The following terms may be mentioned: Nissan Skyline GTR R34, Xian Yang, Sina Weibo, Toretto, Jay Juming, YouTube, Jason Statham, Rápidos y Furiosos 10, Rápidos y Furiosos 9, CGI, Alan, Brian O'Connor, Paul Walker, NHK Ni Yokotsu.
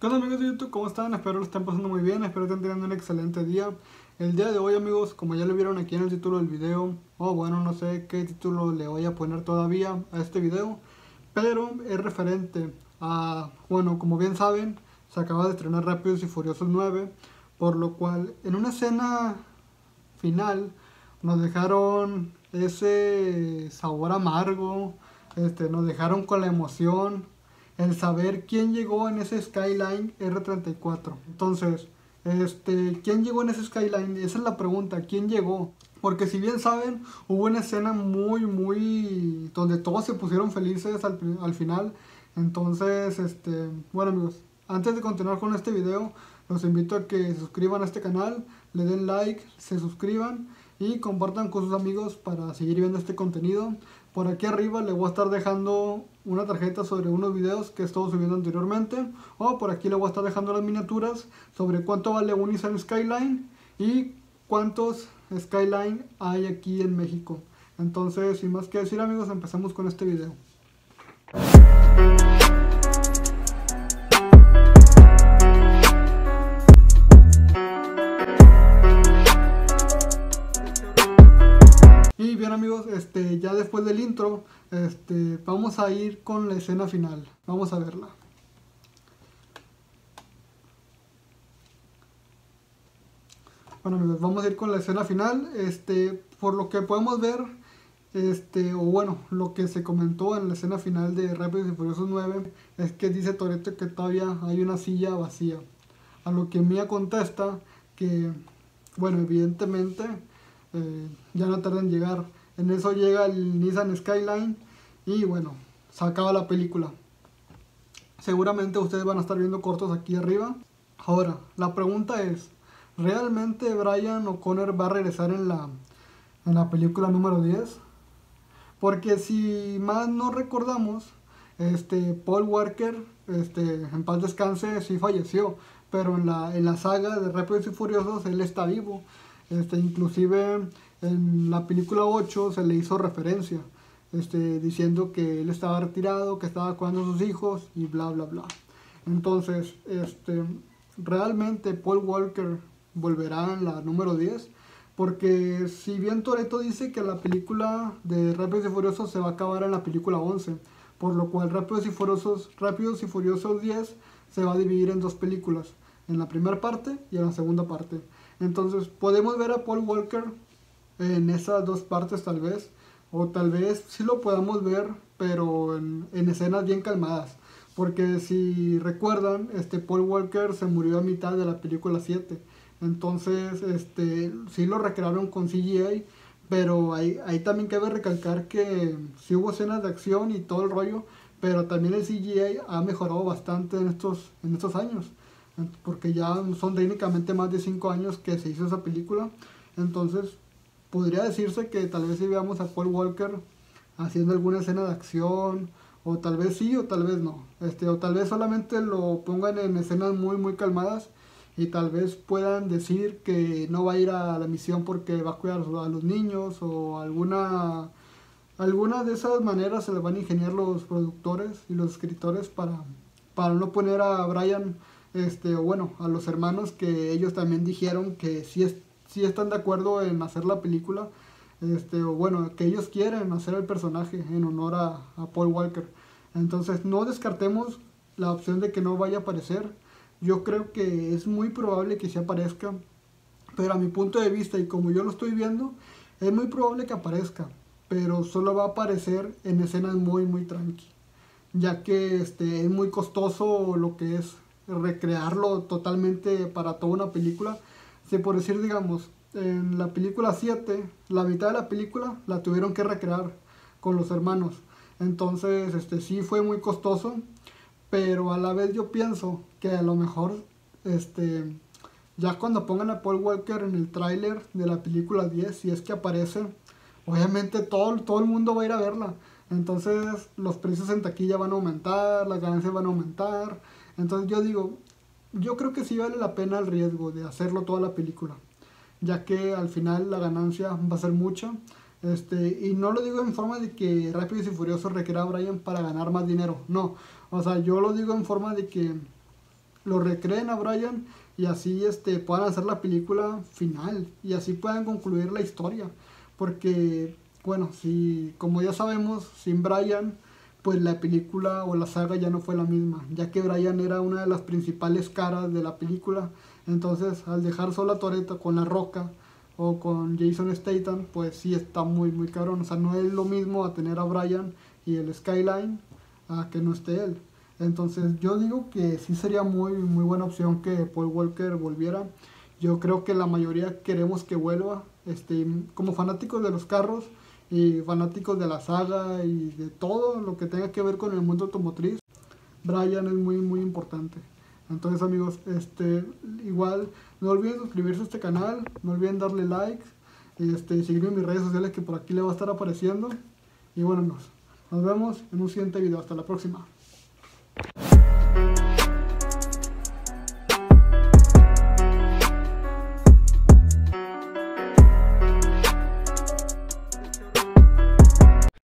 ¿Qué onda amigos de YouTube? ¿Cómo están? Espero lo estén pasando muy bien, espero que estén teniendo un excelente día. El día de hoy amigos, como ya lo vieron aquí en el título del video, o bueno, no sé qué título le voy a poner todavía a este video, pero es referente a, bueno, como bien saben, se acaba de estrenar Rápidos y Furiosos 9, por lo cual en una escena final nos dejaron ese sabor amargo, nos dejaron con la emoción, el saber quién llegó en ese Skyline R34. Entonces, ¿quién llegó en ese Skyline? Esa es la pregunta, ¿quién llegó? Porque si bien saben, hubo una escena muy donde todos se pusieron felices al final. Entonces, bueno amigos, antes de continuar con este video, los invito a que se suscriban a este canal, le den like, se suscriban y compartan con sus amigos para seguir viendo este contenido. Por aquí arriba le voy a estar dejando una tarjeta sobre unos videos que he estado subiendo anteriormente, o por aquí le voy a estar dejando las miniaturas sobre cuánto vale un Nissan Skyline y cuántos Skyline hay aquí en México. Entonces, sin más que decir amigos, empezamos con este video. Ya después del intro, vamos a ir con la escena final. Vamos a verla. Bueno amigos, vamos a ir con la escena final. Por lo que podemos ver, o bueno, lo que se comentó en la escena final de Rápidos y Furiosos 9, es que dice Toretto que todavía hay una silla vacía, a lo que Mia contesta que, bueno, evidentemente ya no tarda en llegar. En eso llega el Nissan Skyline y bueno, se acaba la película. Seguramente ustedes van a estar viendo cortos aquí arriba. Ahora, la pregunta es, ¿realmente Brian O'Connor va a regresar en la película número 10? Porque si más no recordamos, Paul Walker, en paz descanse, sí falleció. Pero en la saga de Rápidos y Furiosos él está vivo. Inclusive en la película 8 se le hizo referencia, diciendo que él estaba retirado, que estaba cuidando a sus hijos y bla bla bla. Entonces, ¿realmente Paul Walker volverá en la número 10? Porque si bien Toretto dice que la película de Rápidos y Furiosos se va a acabar en la película 11, por lo cual Rápidos y Furiosos 10 se va a dividir en dos películas, en la primera parte y en la segunda parte. Entonces, podemos ver a Paul Walker en esas dos partes tal vez, o tal vez sí lo podamos ver, pero en escenas bien calmadas. Porque si recuerdan, Paul Walker se murió a mitad de la película 7. Entonces, sí lo recrearon con CGI, pero ahí también cabe recalcar que sí hubo escenas de acción y todo el rollo, pero también el CGI ha mejorado bastante en estos años. Porque ya son técnicamente más de 5 años que se hizo esa película. Entonces, podría decirse que tal vez sí veamos a Paul Walker haciendo alguna escena de acción, o tal vez sí, o tal vez no, o tal vez solamente lo pongan en escenas muy calmadas, y tal vez puedan decir que no va a ir a la misión porque va a cuidar a los niños, o alguna de esas maneras se las van a ingeniar los productores y los escritores para no poner a Brian, o bueno, a los hermanos, que ellos también dijeron que sí están de acuerdo en hacer la película, o bueno, que ellos quieren hacer el personaje en honor a Paul Walker. Entonces, no descartemos la opción de que no vaya a aparecer. Yo creo que es muy probable que sí aparezca, pero a mi punto de vista y como yo lo estoy viendo, es muy probable que aparezca, pero solo va a aparecer en escenas muy tranqui, ya que es muy costoso lo que es recrearlo totalmente para toda una película. Si por decir, digamos, en la película 7, la mitad de la película la tuvieron que recrear con los hermanos. Entonces, sí fue muy costoso, pero a la vez yo pienso que a lo mejor, ya cuando pongan a Paul Walker en el tráiler de la película 10, si es que aparece, obviamente todo el mundo va a ir a verla. Entonces, los precios en taquilla van a aumentar, las ganancias van a aumentar. Entonces yo digo, yo creo que sí vale la pena el riesgo de hacerlo toda la película, ya que al final la ganancia va a ser mucha, y no lo digo en forma de que Rápidos y Furiosos requiera a Brian para ganar más dinero, no, o sea, yo lo digo en forma de que lo recreen a Brian y así puedan hacer la película final y así puedan concluir la historia, porque bueno, si como ya sabemos, sin Brian pues la película o la saga ya no fue la misma, ya que Brian era una de las principales caras de la película. Entonces al dejar sola a Toretto con La Roca o con Jason Statham, pues sí está muy cabrón. O sea, no es lo mismo a tener a Brian y el Skyline a que no esté él. Entonces yo digo que sí sería muy buena opción que Paul Walker volviera. Yo creo que la mayoría queremos que vuelva, como fanáticos de los carros y fanáticos de la saga y de todo lo que tenga que ver con el mundo automotriz. Brian es muy importante. Entonces amigos, igual no olviden suscribirse a este canal, no olviden darle like y seguirme en mis redes sociales que por aquí le va a estar apareciendo. Y bueno amigos, nos vemos en un siguiente video, hasta la próxima.